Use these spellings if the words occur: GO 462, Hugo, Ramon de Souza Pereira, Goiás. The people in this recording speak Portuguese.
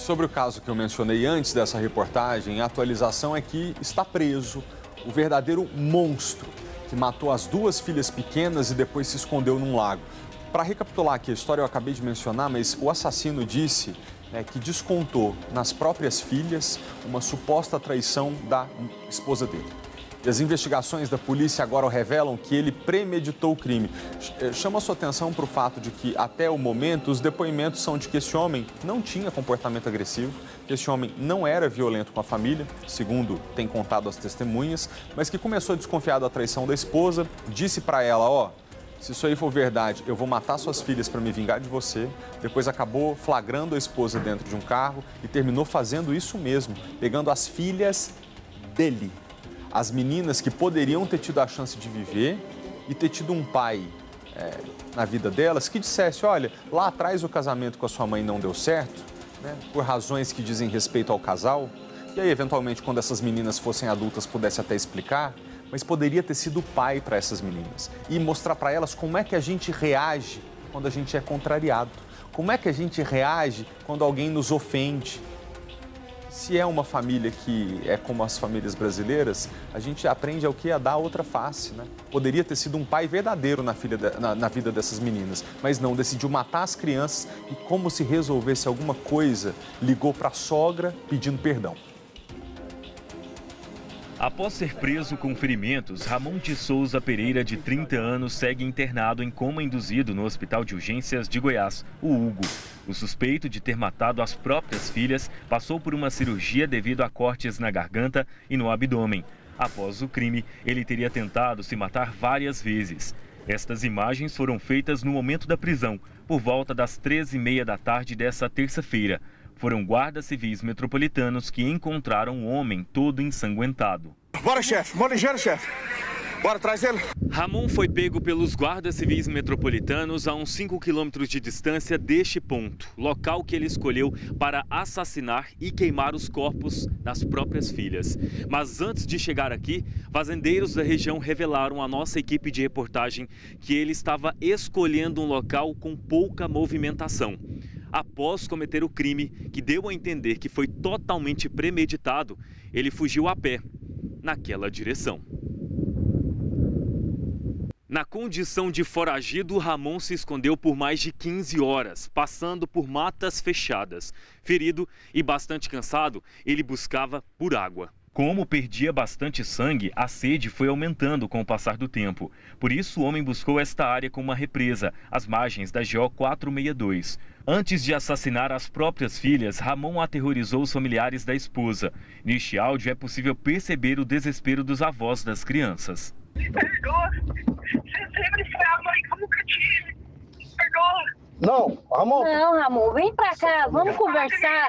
Sobre o caso que eu mencionei antes dessa reportagem, a atualização é que está preso o verdadeiro monstro que matou as duas filhas pequenas e depois se escondeu num lago. Para recapitular aqui a história, eu acabei de mencionar, mas o assassino disse, né, que descontou nas próprias filhas uma suposta traição da esposa dele. E as investigações da polícia agora revelam que ele premeditou o crime. Chama sua atenção para o fato de que, até o momento, os depoimentos são de que esse homem não tinha comportamento agressivo, que esse homem não era violento com a família, segundo tem contado as testemunhas, mas que começou desconfiado da traição da esposa, disse para ela, ó, se isso aí for verdade, eu vou matar suas filhas para me vingar de você. Depois acabou flagrando a esposa dentro de um carro e terminou fazendo isso mesmo, pegando as filhas dele. As meninas que poderiam ter tido a chance de viver e ter tido um pai na vida delas que dissesse, olha, lá atrás o casamento com a sua mãe não deu certo, né, por razões que dizem respeito ao casal, e aí, eventualmente, quando essas meninas fossem adultas, pudesse até explicar, mas poderia ter sido pai para essas meninas e mostrar para elas como é que a gente reage quando a gente é contrariado, como é que a gente reage quando alguém nos ofende. Se é uma família que é como as famílias brasileiras, a gente aprende ao que? A dar outra face, né? Poderia ter sido um pai verdadeiro na vida dessas meninas, mas não, decidiu matar as crianças e, como se resolvesse alguma coisa, ligou para a sogra pedindo perdão. Após ser preso com ferimentos, Ramon de Souza Pereira, de 30 anos, segue internado em coma induzido no Hospital de Urgências de Goiás, o Hugo. O suspeito de ter matado as próprias filhas passou por uma cirurgia devido a cortes na garganta e no abdômen. Após o crime, ele teria tentado se matar várias vezes. Estas imagens foram feitas no momento da prisão, por volta das 3h30 da tarde dessa terça-feira. Foram guardas civis metropolitanos que encontraram um homem todo ensanguentado. Bora, chefe. Bora, ligeiro, chefe. Bora, traz ele. Ramon foi pego pelos guardas civis metropolitanos a uns 5 quilômetros de distância deste ponto, local que ele escolheu para assassinar e queimar os corpos das próprias filhas. Mas antes de chegar aqui, fazendeiros da região revelaram à nossa equipe de reportagem que ele estava escolhendo um local com pouca movimentação. Após cometer o crime, que deu a entender que foi totalmente premeditado, ele fugiu a pé, naquela direção. Na condição de foragido, Ramon se escondeu por mais de 15 horas, passando por matas fechadas. Ferido e bastante cansado, ele buscava por água. Como perdia bastante sangue, a sede foi aumentando com o passar do tempo. Por isso, o homem buscou esta área com uma represa, às margens da GO 462. Antes de assassinar as próprias filhas, Ramon aterrorizou os familiares da esposa. Neste áudio é possível perceber o desespero dos avós das crianças. Me perdoa, você sempre foi a mãe que eu nunca tive. Me perdoa. Não, Ramon. Não, Ramon, vem pra cá, vamos conversar.